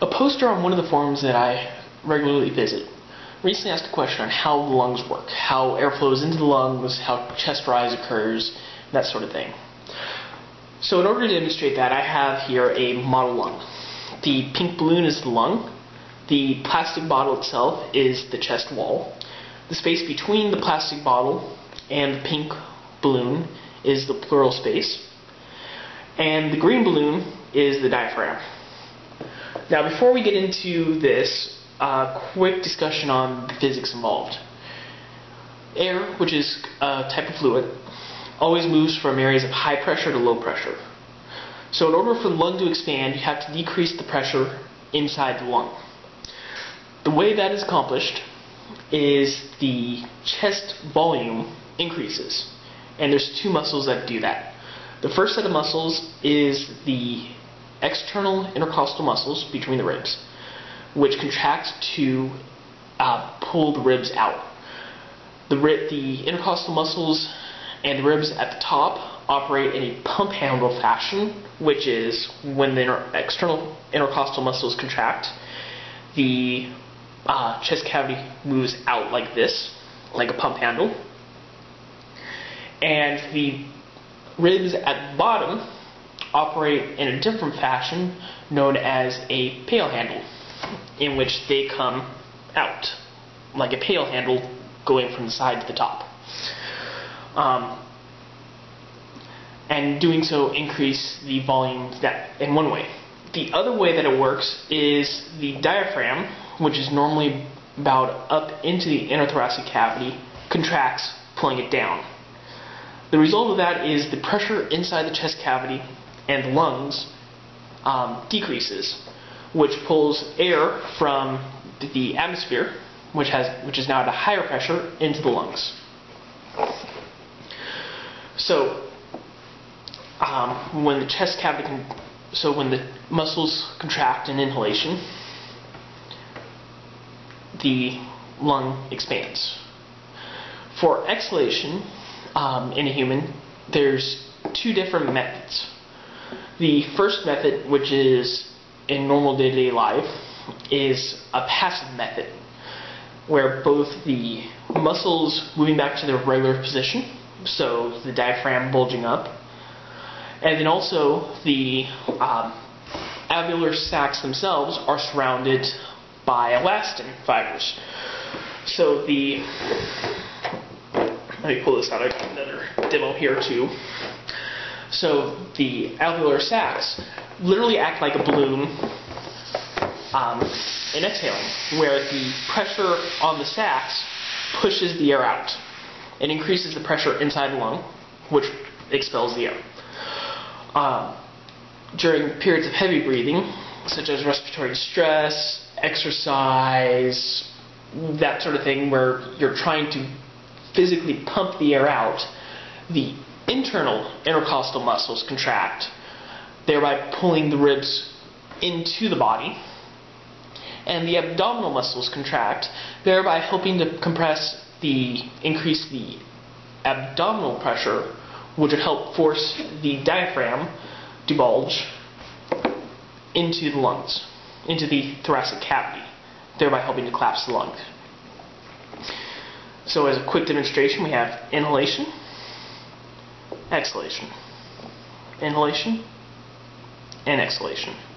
A poster on one of the forums that I regularly visit recently asked a question on how the lungs work, how air flows into the lungs, how chest rise occurs, that sort of thing. So in order to demonstrate that, I have here a model lung. The pink balloon is the lung. The plastic bottle itself is the chest wall. The space between the plastic bottle and the pink balloon is the pleural space. And the green balloon is the diaphragm. Now, before we get into this, quick discussion on the physics involved. Air, which is a type of fluid, always moves from areas of high pressure to low pressure. So in order for the lung to expand, you have to decrease the pressure inside the lung. The way that is accomplished is the chest volume increases, and there's two muscles that do that. The first set of muscles is the external intercostal muscles between the ribs, which contract to pull the ribs out. The intercostal muscles and the ribs at the top operate in a pump handle fashion, which is when the external intercostal muscles contract, the chest cavity moves out like this, like a pump handle. And the ribs at the bottom operate in a different fashion known as a pail handle, in which they come out, like a pail handle going from the side to the top. And doing so increase the volume that in one way. The other way that it works is the diaphragm, which is normally bowed up into the inner thoracic cavity, contracts, pulling it down. The result of that is the pressure inside the chest cavity and the lungs decreases, which pulls air from the atmosphere, which is now at a higher pressure, into the lungs. So when the muscles contract in inhalation, the lung expands. For exhalation in a human, there's two different methods. The first method, which is in normal day-to-day life, is a passive method, where both the muscles moving back to their regular position, so the diaphragm bulging up, and then also the alveolar sacs themselves are surrounded by elastin fibers. So let me pull this out, I got another demo here too. So the alveolar sacs literally act like a balloon in exhaling, where the pressure on the sacs pushes the air out. It increases the pressure inside the lung, which expels the air. During periods of heavy breathing, such as respiratory stress, exercise, that sort of thing, where you're trying to physically pump the air out, the internal intercostal muscles contract, thereby pulling the ribs into the body, and the abdominal muscles contract, thereby helping to increase the abdominal pressure, which would help force the diaphragm to bulge into the lungs, into the thoracic cavity, thereby helping to collapse the lungs. So as a quick demonstration, we have inhalation, exhalation, inhalation, and exhalation.